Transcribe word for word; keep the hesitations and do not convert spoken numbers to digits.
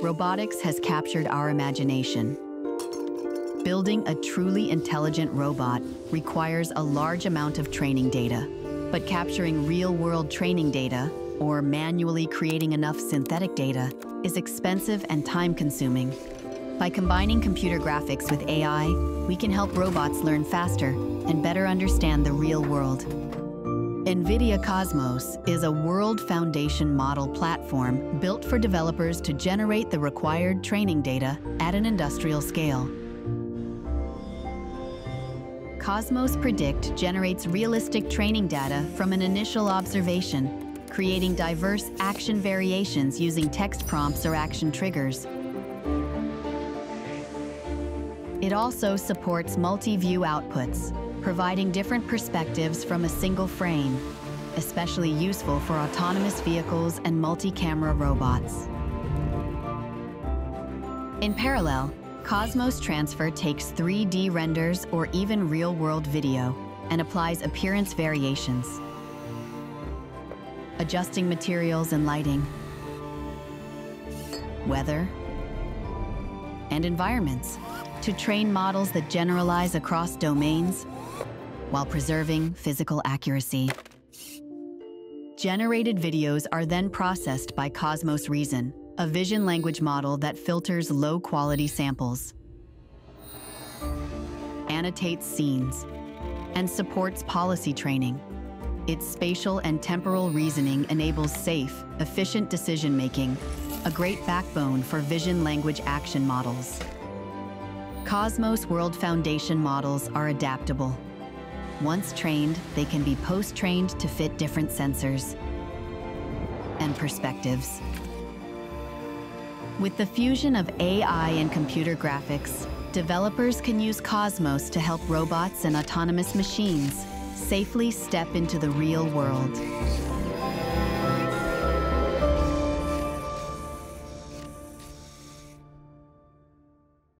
Robotics has captured our imagination. Building a truly intelligent robot requires a large amount of training data, but capturing real-world training data or manually creating enough synthetic data is expensive and time-consuming. By combining computer graphics with A I, we can help robots learn faster and better understand the real world. NVIDIA Cosmos is a world foundation model platform built for developers to generate the required training data at an industrial scale. Cosmos Predict generates realistic training data from an initial observation, creating diverse action variations using text prompts or action triggers. It also supports multi-view outputs, providing different perspectives from a single frame, especially useful for autonomous vehicles and multi-camera robots. In parallel, Cosmos Transfer takes three D renders or even real-world video and applies appearance variations, adjusting materials and lighting, weather, and environments to train models that generalize across domains while preserving physical accuracy. Generated videos are then processed by Cosmos Reason, a vision language model that filters low-quality samples, annotates scenes, and supports policy training. Its spatial and temporal reasoning enables safe, efficient decision-making, a great backbone for vision language action models. Cosmos World Foundation models are adaptable. Once trained, they can be post-trained to fit different sensors and perspectives. With the fusion of A I and computer graphics, developers can use Cosmos to help robots and autonomous machines safely step into the real world.